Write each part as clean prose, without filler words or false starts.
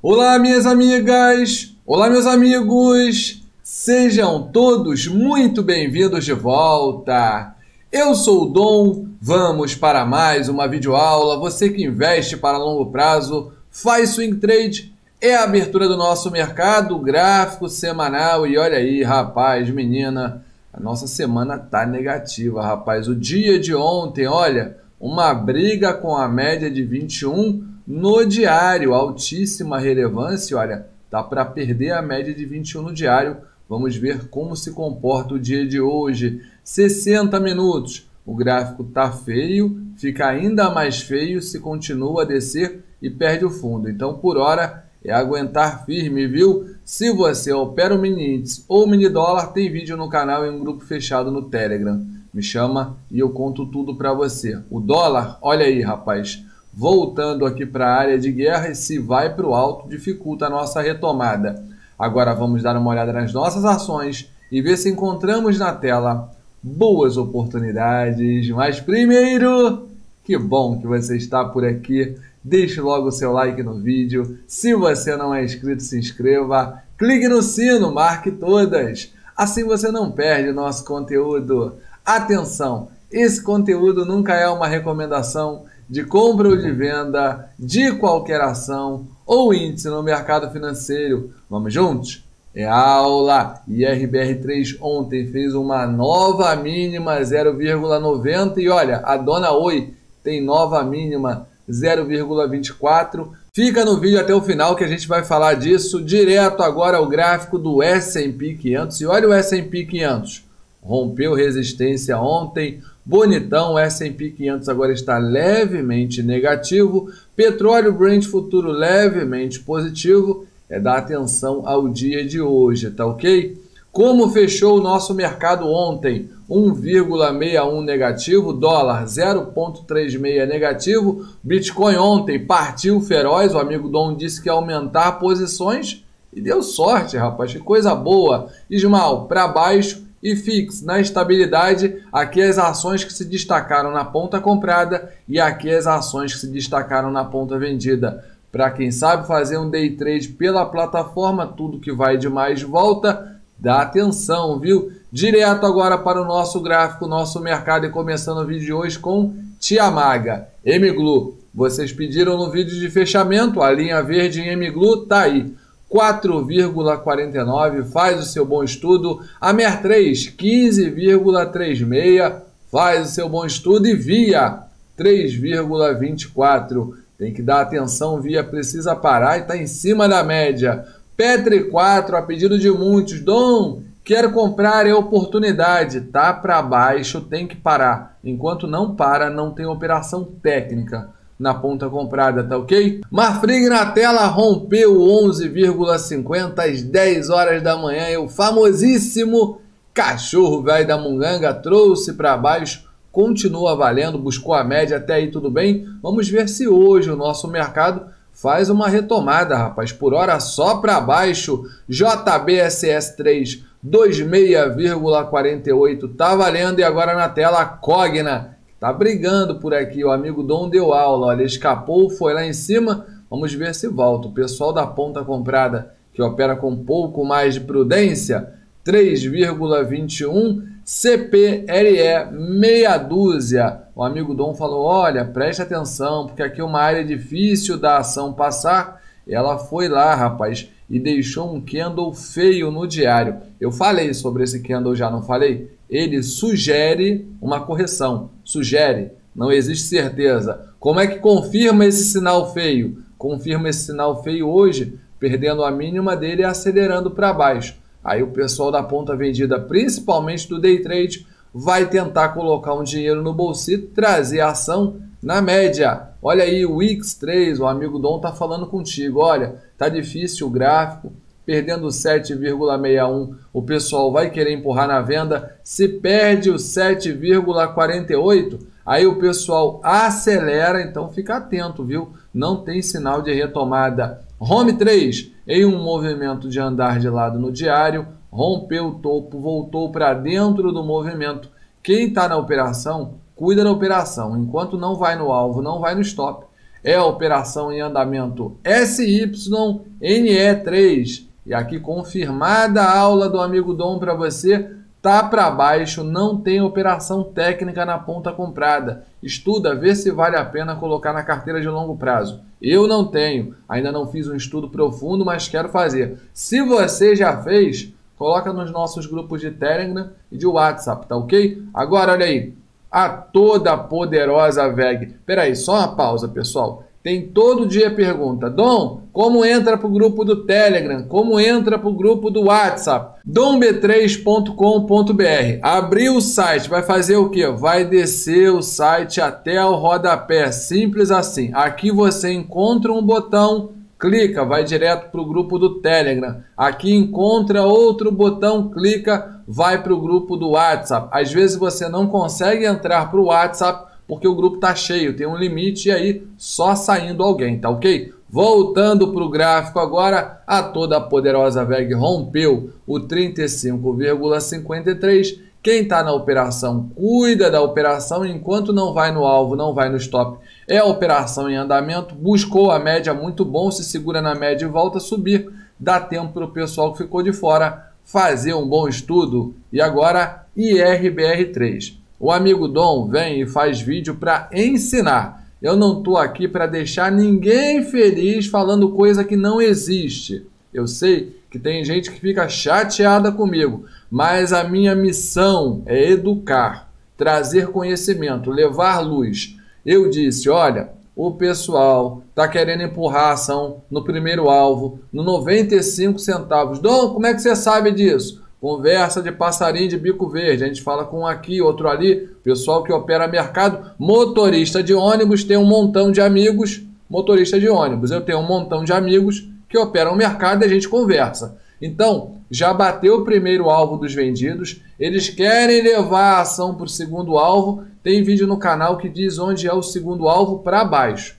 Olá, minhas amigas! Olá, meus amigos! Sejam todos muito bem-vindos de volta! Eu sou o Dom, vamos para mais uma videoaula. Você que investe para longo prazo, faz swing trade, é a abertura do nosso mercado, gráfico semanal. E olha aí, rapaz, menina, a nossa semana tá negativa, rapaz. O dia de ontem, olha, uma briga com a média de 21... no diário, altíssima relevância, olha, tá para perder a média de 21 no diário. Vamos ver como se comporta o dia de hoje. 60 minutos, o gráfico tá feio, fica ainda mais feio se continua a descer e perde o fundo. Então, por hora, é aguentar firme, viu? Se você opera o mini índice ou mini dólar, tem vídeo no canal e um grupo fechado no Telegram. Me chama e eu conto tudo para você. O dólar, olha aí, rapaz, voltando aqui para a área de guerra, e se vai para o alto, dificulta a nossa retomada. Agora vamos dar uma olhada nas nossas ações e ver se encontramos na tela boas oportunidades. Mas primeiro, que bom que você está por aqui. Deixe logo o seu like no vídeo. Se você não é inscrito, se inscreva. Clique no sino, marque todas. Assim você não perde o nosso conteúdo. Atenção, esse conteúdo nunca é uma recomendação de compra ou de venda de qualquer ação ou índice no mercado financeiro. Vamos juntos? É aula! E IRBR3 ontem fez uma nova mínima 0,90 e olha, a dona Oi tem nova mínima 0,24. Fica no vídeo até o final que a gente vai falar disso. Direto agora ao gráfico do S&P 500 e olha o S&P 500. Rompeu resistência ontem. Bonitão, o S&P 500 agora está levemente negativo, petróleo Brent futuro levemente positivo, é dar atenção ao dia de hoje, tá ok? Como fechou o nosso mercado ontem? 1,61 negativo, dólar 0,36 negativo, Bitcoin ontem partiu feroz, o amigo Dom disse que ia aumentar posições e deu sorte, rapaz, que coisa boa. Ismael, para baixo. E fix na estabilidade, aqui as ações que se destacaram na ponta comprada e aqui as ações que se destacaram na ponta vendida. Para quem sabe fazer um day trade pela plataforma, tudo que vai de mais volta, dá atenção, viu? Direto agora para o nosso gráfico, nosso mercado, e começando o vídeo de hoje com Tia Maga, MGLU. Vocês pediram no vídeo de fechamento, a linha verde em MGLU tá aí. 4,49, faz o seu bom estudo. AMER3, 15,36, faz o seu bom estudo. E via, 3,24. Tem que dar atenção, via precisa parar e está em cima da média. PETR4, a pedido de muitos. Dom, quero comprar, é oportunidade. Tá para baixo, tem que parar. Enquanto não para, não tem operação técnica na ponta comprada, tá ok? Marfrig na tela, rompeu 11,50 às 10 horas da manhã, e o famosíssimo cachorro velho da munganga trouxe para baixo, continua valendo, buscou a média, até aí tudo bem. Vamos ver se hoje o nosso mercado faz uma retomada, rapaz, por hora só para baixo. JBSS3, 26,48, tá valendo. E agora na tela, Cogna, tá brigando por aqui, o amigo Dom deu aula, olha, escapou, foi lá em cima, vamos ver se volta. O pessoal da ponta comprada, que opera com um pouco mais de prudência, 3,21, CPLE, meia dúzia. O amigo Dom falou, olha, preste atenção, porque aqui é uma área difícil da ação passar. Ela foi lá, rapaz, e deixou um candle feio no diário. Eu falei sobre esse candle já, não falei? Ele sugere uma correção, sugere, não existe certeza. Como é que confirma esse sinal feio? Confirma esse sinal feio hoje, perdendo a mínima dele e acelerando para baixo. Aí o pessoal da ponta vendida, principalmente do day trade, vai tentar colocar um dinheiro no bolsito e trazer a ação na média. Olha aí o X3, o amigo Dom tá falando contigo, olha, tá difícil o gráfico, perdendo 7,61, o pessoal vai querer empurrar na venda. Se perde o 7,48, aí o pessoal acelera, então fica atento, viu? Não tem sinal de retomada. Home 3, em um movimento de andar de lado no diário, rompeu o topo, voltou para dentro do movimento. Quem está na operação, cuida da operação. Enquanto não vai no alvo, não vai no stop, é a operação em andamento SYNE3. E aqui confirmada a aula do amigo Dom para você, tá para baixo, não tem operação técnica na ponta comprada. Estuda, vê se vale a pena colocar na carteira de longo prazo. Eu não tenho, ainda não fiz um estudo profundo, mas quero fazer. Se você já fez, coloca nos nossos grupos de Telegram e de WhatsApp, tá ok? Agora, olha aí, a toda poderosa WEG. Peraí, só uma pausa, pessoal. Tem todo dia pergunta. Dom, como entra para o grupo do Telegram? Como entra para o grupo do WhatsApp? domb3.com.br. Abriu o site, vai fazer o quê? Vai descer o site até o rodapé. Simples assim. Aqui você encontra um botão, clica, vai direto para o grupo do Telegram. Aqui encontra outro botão, clica, vai para o grupo do WhatsApp. Às vezes você não consegue entrar para o WhatsApp porque o grupo tá cheio, tem um limite e aí só saindo alguém, tá ok? Voltando para o gráfico agora, a toda poderosa WEG rompeu o 35,53. Quem está na operação cuida da operação, enquanto não vai no alvo, não vai no stop. É a operação em andamento, buscou a média, muito bom, se segura na média e volta a subir. Dá tempo para o pessoal que ficou de fora fazer um bom estudo. E agora, IRBR3. O amigo Dom vem e faz vídeo para ensinar. Eu não estou aqui para deixar ninguém feliz falando coisa que não existe. Eu sei que tem gente que fica chateada comigo, mas a minha missão é educar, trazer conhecimento, levar luz. Eu disse, olha, o pessoal está querendo empurrar a ação no primeiro alvo, no 95 centavos. Dom, como é que você sabe disso? Conversa de passarinho de bico verde. A gente fala com um aqui, outro ali, pessoal que opera mercado. Motorista de ônibus tem um montão de amigos, motorista de ônibus. Eu tenho um montão de amigos que operam mercado e a gente conversa. Então, já bateu o primeiro alvo dos vendidos, eles querem levar a ação para o segundo alvo, tem vídeo no canal que diz onde é o segundo alvo para baixo.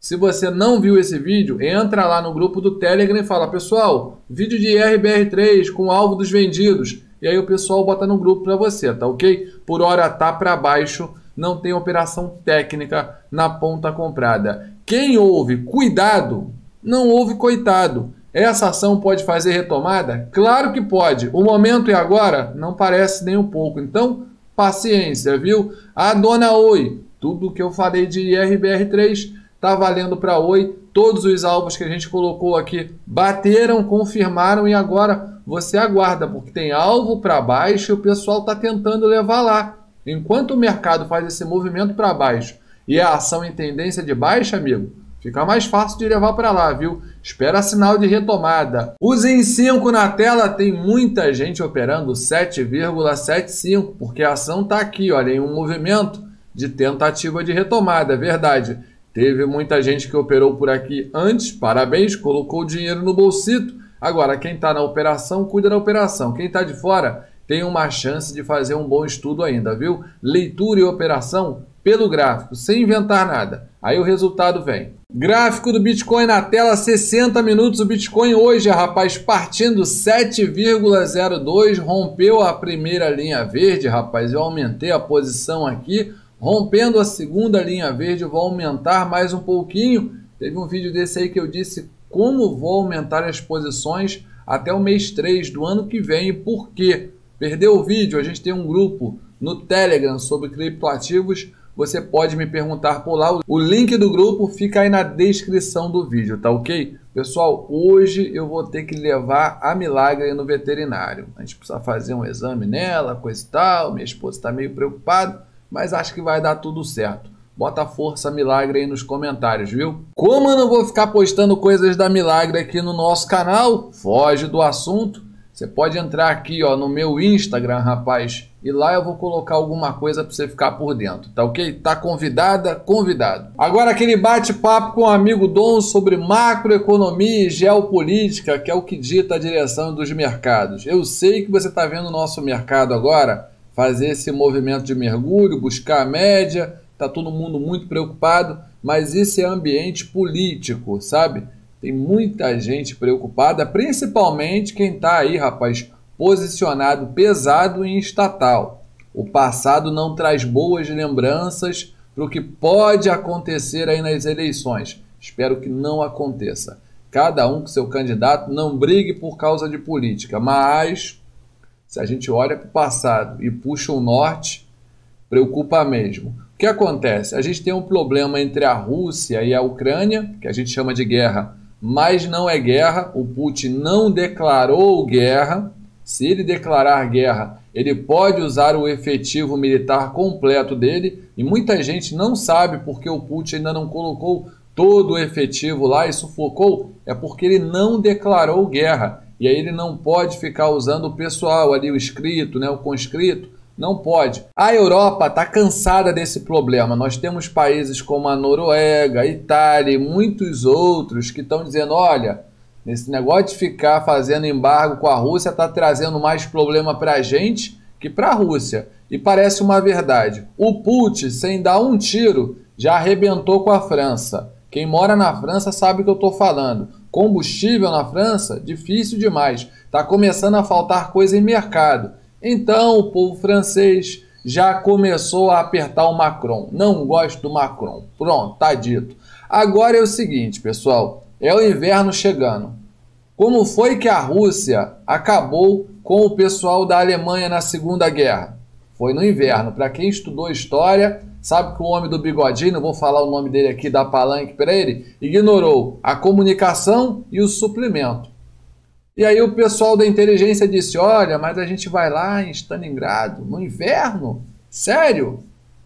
Se você não viu esse vídeo, entra lá no grupo do Telegram e fala, pessoal, vídeo de IRBR3 com o alvo dos vendidos, e aí o pessoal bota no grupo para você, tá ok? Por hora tá para baixo, não tem operação técnica na ponta comprada. Quem ouve, cuidado, não ouve coitado. Essa ação pode fazer retomada? Claro que pode. O momento é agora? Não parece nem um pouco. Então, paciência, viu? A dona Oi, tudo que eu falei de IRBR3 está valendo para Oi. Todos os alvos que a gente colocou aqui bateram, confirmaram e agora você aguarda, porque tem alvo para baixo e o pessoal está tentando levar lá. Enquanto o mercado faz esse movimento para baixo e a ação em tendência de baixa, amigo, fica mais fácil de levar para lá, viu? Espera sinal de retomada. Os em 5 na tela, tem muita gente operando 7,75, porque a ação está aqui, olha, em um movimento de tentativa de retomada, é verdade. Teve muita gente que operou por aqui antes, parabéns, colocou o dinheiro no bolsito. Agora, quem está na operação, cuida da operação. Quem está de fora, tem uma chance de fazer um bom estudo ainda, viu? Leitura e operação pelo gráfico, sem inventar nada. Aí o resultado vem. Gráfico do Bitcoin na tela, 60 minutos. O Bitcoin hoje, rapaz, partindo 7,02, rompeu a primeira linha verde, rapaz. Eu aumentei a posição aqui, rompendo a segunda linha verde, vou aumentar mais um pouquinho. Teve um vídeo desse aí que eu disse como vou aumentar as posições até o mês 3 do ano que vem e por quê. Perdeu o vídeo? A gente tem um grupo no Telegram sobre criptoativos. Você pode me perguntar por lá. O link do grupo fica aí na descrição do vídeo, tá ok? Pessoal, hoje eu vou ter que levar a Milagre no veterinário. A gente precisa fazer um exame nela, coisa e tal. Minha esposa está meio preocupada, mas acho que vai dar tudo certo. Bota força Milagre aí nos comentários, viu? Como eu não vou ficar postando coisas da Milagre aqui no nosso canal, foge do assunto. Você pode entrar aqui, ó, no meu Instagram, rapaz, e lá eu vou colocar alguma coisa para você ficar por dentro, tá ok? Tá convidada? Convidado. Agora aquele bate-papo com o amigo Dom sobre macroeconomia e geopolítica, que é o que dita a direção dos mercados. Eu sei que você tá vendo o nosso mercado agora fazer esse movimento de mergulho, buscar a média, tá todo mundo muito preocupado, mas esse é ambiente político, sabe? Tem muita gente preocupada, principalmente quem está aí, rapaz, posicionado pesado em estatal. O passado não traz boas lembranças para o que pode acontecer aí nas eleições. Espero que não aconteça. Cada um com seu candidato, não brigue por causa de política, mas se a gente olha para o passado e puxa o norte, preocupa mesmo. O que acontece? A gente tem um problema entre a Rússia e a Ucrânia, que a gente chama de guerra, mas não é guerra. O Putin não declarou guerra. Se ele declarar guerra, ele pode usar o efetivo militar completo dele, e muita gente não sabe porque o Putin ainda não colocou todo o efetivo lá e sufocou, é porque ele não declarou guerra. E aí ele não pode ficar usando o pessoal ali, o escrito, né, o conscrito, não pode. A Europa está cansada desse problema. Nós temos países como a Noruega, a Itália e muitos outros que estão dizendo, olha, esse negócio de ficar fazendo embargo com a Rússia está trazendo mais problema para a gente que para a Rússia. E parece uma verdade. O Putin, sem dar um tiro, já arrebentou com a França. Quem mora na França sabe o que eu estou falando. Combustível na França, difícil demais. Está começando a faltar coisa em mercado. Então o povo francês já começou a apertar o Macron. Não gosto do Macron. Pronto, tá dito. Agora é o seguinte, pessoal. É o inverno chegando. Como foi que a Rússia acabou com o pessoal da Alemanha na Segunda Guerra? Foi no inverno. Para quem estudou história, sabe que o homem do bigodinho, não vou falar o nome dele aqui, da palanque para ele, ignorou a comunicação e o suplemento. E aí o pessoal da inteligência disse, olha, mas a gente vai lá em Stalingrado, no inverno? Sério?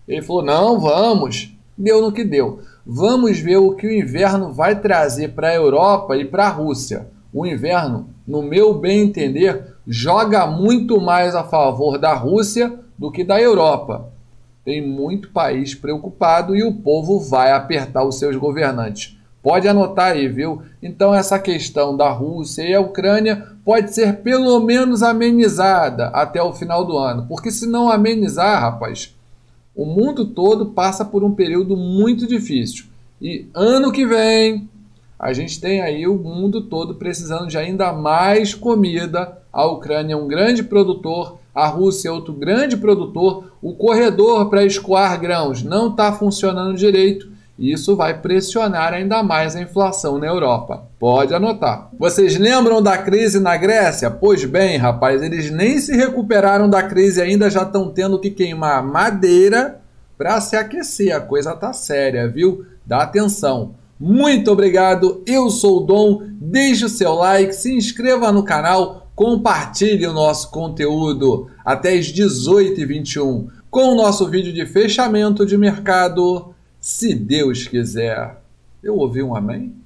Ele falou, não, vamos. Deu no que deu. Vamos ver o que o inverno vai trazer para a Europa e para a Rússia. O inverno, no meu bem entender, joga muito mais a favor da Rússia do que da Europa. Tem muito país preocupado e o povo vai apertar os seus governantes. Pode anotar aí, viu? Então essa questão da Rússia e a Ucrânia pode ser pelo menos amenizada até o final do ano. Porque se não amenizar, rapaz, o mundo todo passa por um período muito difícil. E ano que vem, a gente tem aí o mundo todo precisando de ainda mais comida. A Ucrânia é um grande produtor, a Rússia é outro grande produtor, o corredor para escoar grãos não está funcionando direito e isso vai pressionar ainda mais a inflação na Europa. Pode anotar. Vocês lembram da crise na Grécia? Pois bem, rapaz, eles nem se recuperaram da crise ainda, já estão tendo que queimar madeira para se aquecer. A coisa tá séria, viu? Dá atenção. Muito obrigado, eu sou o Dom, deixe o seu like, se inscreva no canal, compartilhe o nosso conteúdo até as 18h21 com o nosso vídeo de fechamento de mercado, se Deus quiser. Eu ouvi um amém?